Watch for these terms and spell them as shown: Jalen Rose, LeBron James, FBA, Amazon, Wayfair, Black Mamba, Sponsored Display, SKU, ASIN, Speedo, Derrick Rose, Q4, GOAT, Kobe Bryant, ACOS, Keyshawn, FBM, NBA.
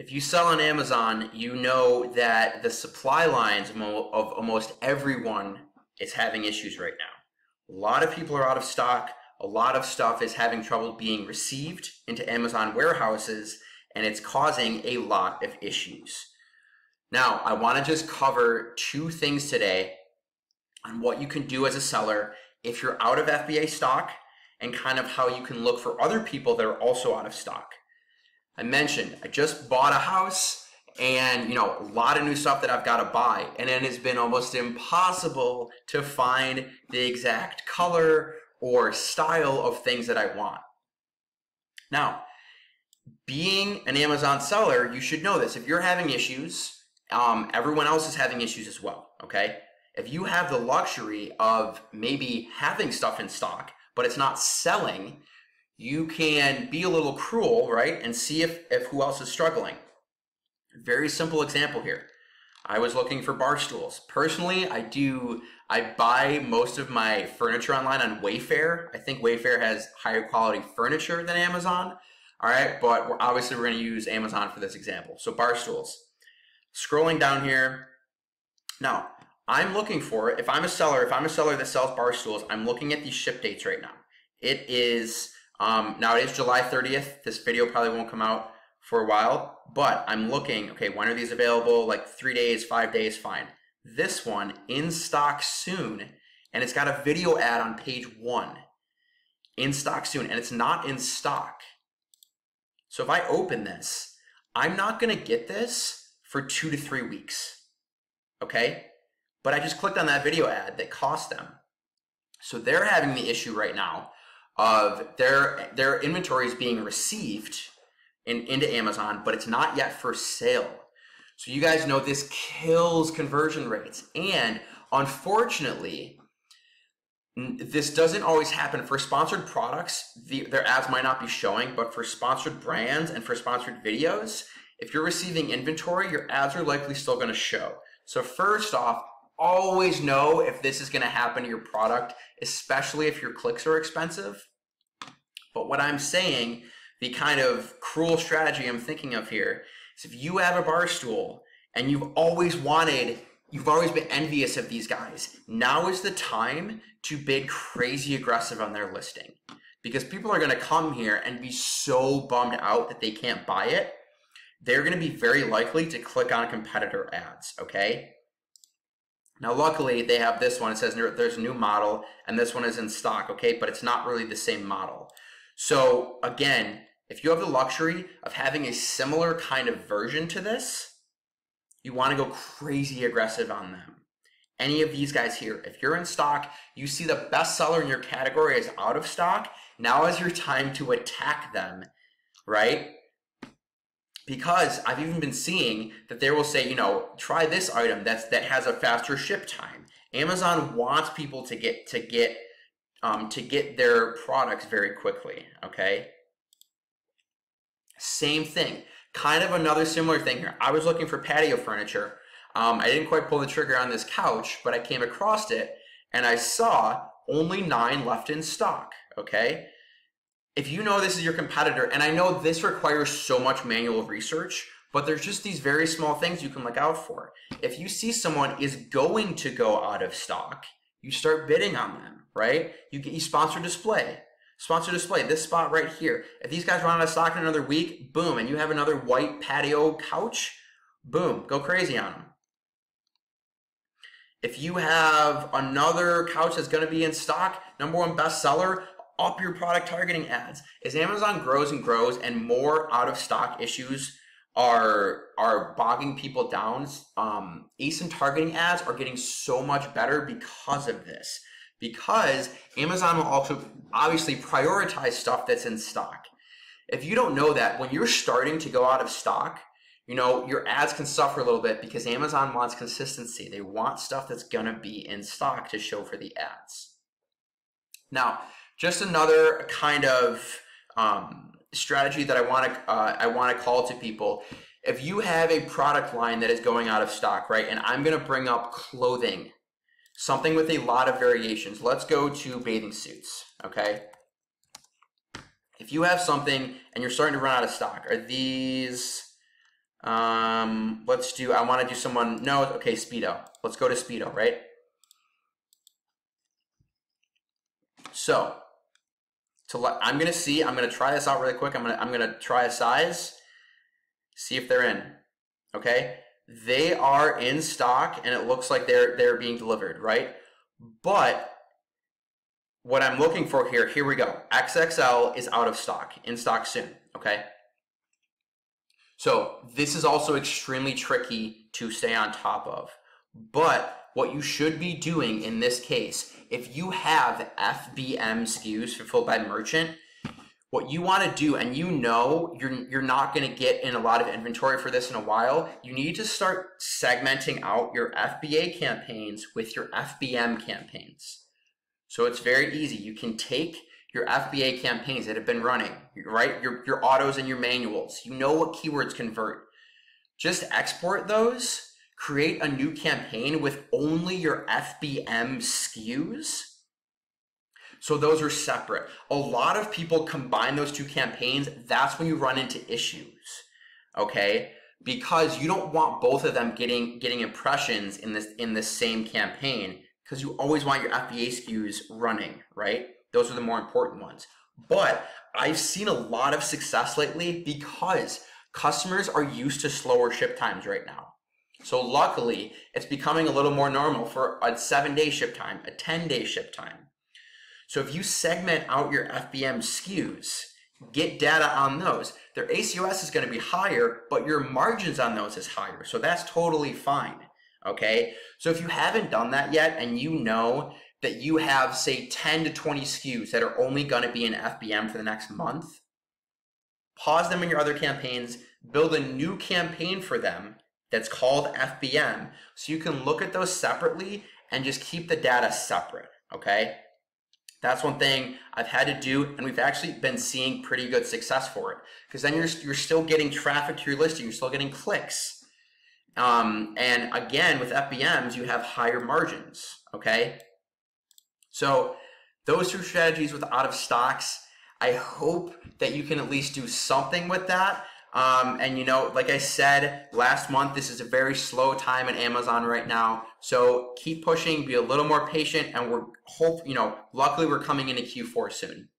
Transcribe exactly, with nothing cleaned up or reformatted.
If you sell on Amazon, you know that the supply lines of almost everyone is having issues right now. A lot of people are out of stock. A lot of stuff is having trouble being received into Amazon warehouses, and it's causing a lot of issues. Now, I want to just cover two things today on what you can do as a seller if you're out of F B A stock, and kind of how you can look for other people that are also out of stock. I mentioned I just bought a house, and you know, a lot of new stuff that I've got to buy, and it has been almost impossible to find the exact color or style of things that I want. Now, being an Amazon seller, you should know this. If you're having issues, um, everyone else is having issues as well, okay? If you have the luxury of maybe having stuff in stock, but it's not selling, you can be a little cruel, right? And see if, if who else is struggling. Very simple example here. I was looking for bar stools. Personally, I do, I buy most of my furniture online on Wayfair. I think Wayfair has higher quality furniture than Amazon. All right, but we're, obviously we're gonna use Amazon for this example. So bar stools. Scrolling down here. Now, I'm looking for, if I'm a seller, if I'm a seller that sells bar stools, I'm looking at these ship dates right now. It is, um, now it is July thirtieth. This video probably won't come out for a while, but I'm looking, okay, when are these available? Like three days, five days, fine. This one in stock soon, and it's got a video ad on page one. In stock soon, and it's not in stock. So if I open this, I'm not gonna get this for two to three weeks, okay? But I just clicked on that video ad that cost them. So they're having the issue right now of their, their inventory is being received In, into Amazon, but it's not yet for sale. So you guys know this kills conversion rates, and unfortunately this doesn't always happen for sponsored products. The, their ads might not be showing, but for sponsored brands and for sponsored videos, if you're receiving inventory, your ads are likely still going to show. So first off, always know if this is going to happen to your product, especially if your clicks are expensive. But what I'm saying, the kind of cruel strategy I'm thinking of here is, if you have a bar stool and you've always wanted, you've always been envious of these guys, now is the time to bid crazy aggressive on their listing, because people are gonna come here and be so bummed out that they can't buy it. They're gonna be very likely to click on competitor ads, okay? Now, luckily they have this one. It says there's a new model, and this one is in stock, okay? But it's not really the same model. So again, if you have the luxury of having a similar kind of version to this, you want to go crazy aggressive on them. Any of these guys here, if you're in stock, you see the best seller in your category is out of stock, now is your time to attack them, right? Because I've even been seeing that they will say, you know, try this item that's, that has a faster ship time. Amazon wants people to get, to get, um, to get their products very quickly, okay? Same thing, kind of another similar thing here. I was looking for patio furniture. Um, I didn't quite pull the trigger on this couch, but I came across it and I saw only nine left in stock, okay? If you know this is your competitor, and I know this requires so much manual research, but there's just these very small things you can look out for. If you see someone is going to go out of stock, you start bidding on them, right? You get you sponsor display. Sponsor display, this spot right here. If these guys run out of stock in another week, boom, and you have another white patio couch, boom, go crazy on them. If you have another couch that's gonna be in stock, number one bestseller, up your product targeting ads. As Amazon grows and grows and more out of stock issues are, are bogging people down, um, A S I N targeting ads are getting so much better because of this. Because Amazon will also obviously prioritize stuff that's in stock. If you don't know that, when you're starting to go out of stock, you know, your ads can suffer a little bit because Amazon wants consistency. They want stuff that's gonna be in stock to show for the ads. Now, just another kind of um, strategy that I wanna, uh, I wanna call to people. If you have a product line that is going out of stock, right? And I'm gonna bring up clothing, something with a lot of variations. Let's go to bathing suits, okay? If you have something and you're starting to run out of stock, are these Um, let's do, I want to do someone, no, okay, Speedo. Let's go to Speedo, right? So, to let, I'm going to see, I'm going to try this out really quick. I'm going to, I'm going to try a size, see if they're in, okay? They are in stock and it looks like they're, they're being delivered, right? But what I'm looking for here, here we go. X X L is out of stock, in stock soon, okay? So this is also extremely tricky to stay on top of. But what you should be doing in this case, if you have F B M S K Us, fulfilled by merchant, what you want to do, and you know you're, you're not going to get in a lot of inventory for this in a while, you need to start segmenting out your F B A campaigns with your F B M campaigns. So it's very easy. You can take your F B A campaigns that have been running, right? Your, your autos and your manuals. You know what keywords convert. Just export those, create a new campaign with only your F B M S K Us. So those are separate. A lot of people combine those two campaigns. That's when you run into issues, okay? Because you don't want both of them getting getting impressions in this in the same campaign, because you always want your F B A S K Us running, right? Those are the more important ones. But I've seen a lot of success lately because customers are used to slower ship times right now. So luckily, it's becoming a little more normal for a seven-day ship time, a ten-day ship time. So if you segment out your F B M S K Us, get data on those, their A C O S is going to be higher, but your margins on those is higher. So that's totally fine, okay? So if you haven't done that yet and you know that you have, say, ten to twenty S K Us that are only going to be in F B M for the next month, pause them in your other campaigns, build a new campaign for them that's called F B M, so you can look at those separately and just keep the data separate, okay? That's one thing I've had to do, and we've actually been seeing pretty good success for it, because then you're, you're still getting traffic to your listing, you're still getting clicks. Um, and again, with F B Ms, you have higher margins, okay? So those two strategies with out of stocks, I hope that you can at least do something with that. Um, and you know, like I said, last month, this is a very slow time in Amazon right now. So keep pushing, be a little more patient, and we're hope, you know, luckily we're coming into Q four soon.